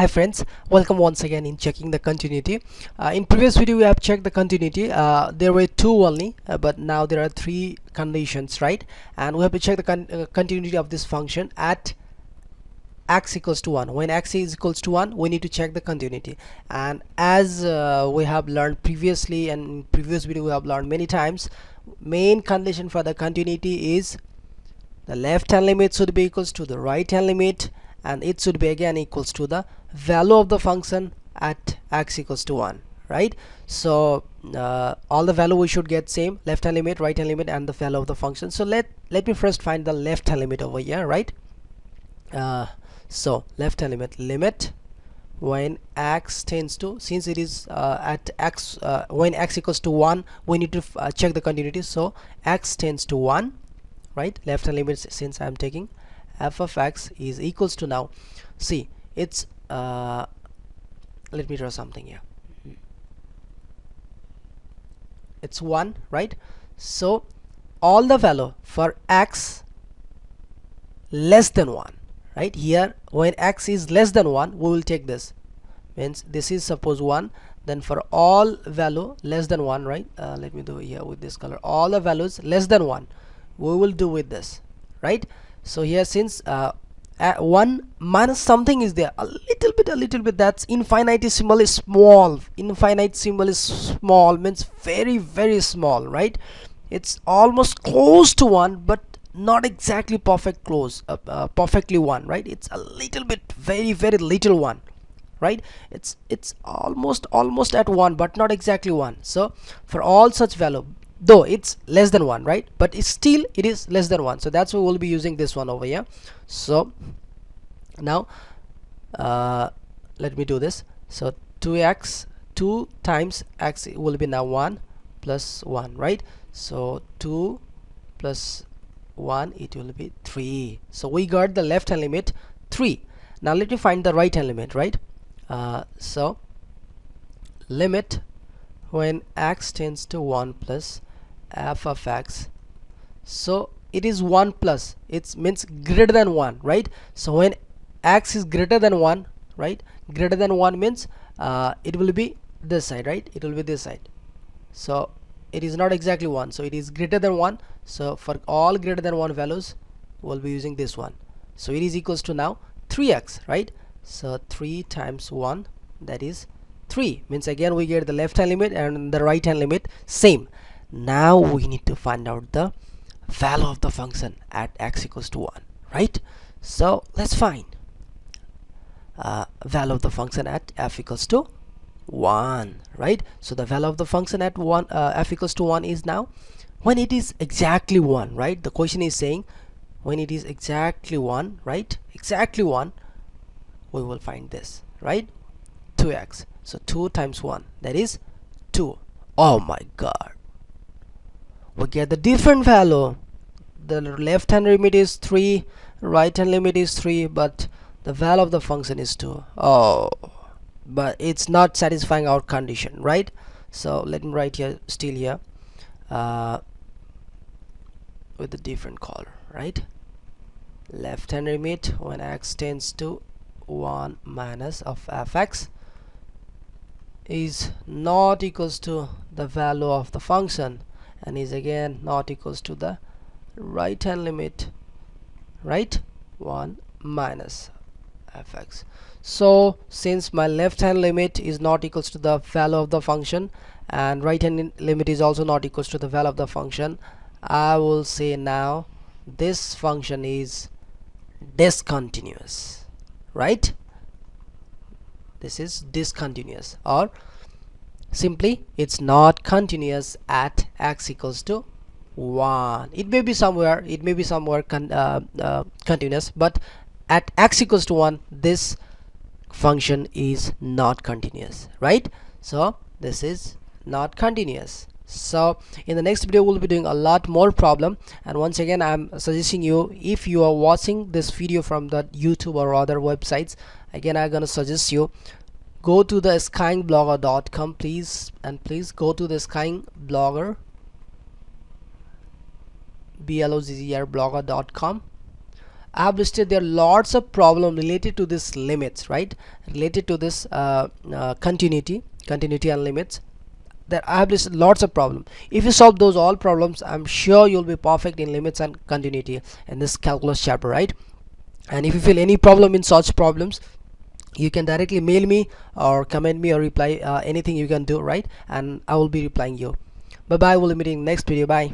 Hi friends, welcome once again in checking the continuity. In previous video we have checked the continuity. There were two only, but now there are three conditions, right? And we have to check the continuity of this function at x equals to 1. When x is equals to 1, we need to check the continuity. And as we have learned previously, and in previous video we have learned many times, main condition for the continuity is the left hand limit should be equals to the right hand limit, and it should be again equals to the value of the function at x equals to 1, right? So all the value we should get same, left hand limit, right hand limit, and the value of the function. So let me first find the left hand limit over here, right? So left hand limit when x tends to, since it is at x, when x equals to 1, we need to check the continuity. So x tends to 1, right? Left hand limit, since I am taking f of x is equals to, now see it's let me draw something here. It's 1, right? So all the value for x less than 1, right? Here when x is less than 1, we will take this, means this is suppose 1, then for all value less than 1, right? Let me do here with this color, all the values less than 1 we will do with this, right? So here since 1 minus something is there, a little bit, that's infinitesimally small. Infinitesimally small means very very small, right? It's almost close to 1 but not exactly perfect close, perfectly 1, right? It's a little bit, very very little 1, right? It's almost at 1 but not exactly 1. So for all such value, though it's less than 1, right, but it's still, it is less than 1, so that's why we'll be using this one over here. So now let me do this. So 2x, 2 times x will be now 1 plus 1, right? So 2 plus 1, it will be 3. So we got the left hand limit 3. Now let me find the right hand limit, right? So limit when x tends to 1 plus f of x, so it is 1 plus, it means greater than 1, right? So when x is greater than 1, right, greater than 1 means it will be this side, right? It will be this side. So it is not exactly 1, so it is greater than 1. So for all greater than 1 values we'll be using this one. So it is equals to now 3x, right? So 3 times 1, that is 3, means again we get the left hand limit and the right hand limit same. Now we need to find out the value of the function at x equals to 1, right? So let's find value of the function at f equals to 1, right? So the value of the function at f equals to 1 is now when it is exactly 1, right? The question is saying when it is exactly 1, right? Exactly 1, we will find this, right? 2x, so 2 times 1, that is 2. Oh my god, we get the different value. The left hand limit is 3, right hand limit is 3, but the value of the function is 2. Oh, but it's not satisfying our condition, right? So let me write here, still here, with a different color, right? Left hand limit when x tends to 1 minus of fx is not equals to the value of the function, and is again not equals to the right hand limit, right? 1 minus fx. So since my left hand limit is not equals to the value of the function and right hand limit is also not equals to the value of the function, I will say now this function is discontinuous, right? This is discontinuous, or simply it's not continuous at x equals to 1. It may be somewhere, continuous, but at x equals to 1 this function is not continuous, right? So this is not continuous. So in the next video we'll be doing a lot more problem, and once again I'm suggesting you, if you are watching this video from the YouTube or other websites, again I'm gonna suggest you go to the skyingblogger.com, please, and please go to the skyingblogger, blogger.com, I've listed there are lots of problems related to this limits, right? Related to this continuity and limits. There I have listed lots of problems. If you solve those all problems, I'm sure you'll be perfect in limits and continuity in this calculus chapter, right? And if you feel any problem in such problems, you can directly mail me or comment me or reply, anything you can do, right? And I will be replying you. Bye bye, we'll be meeting next video. Bye.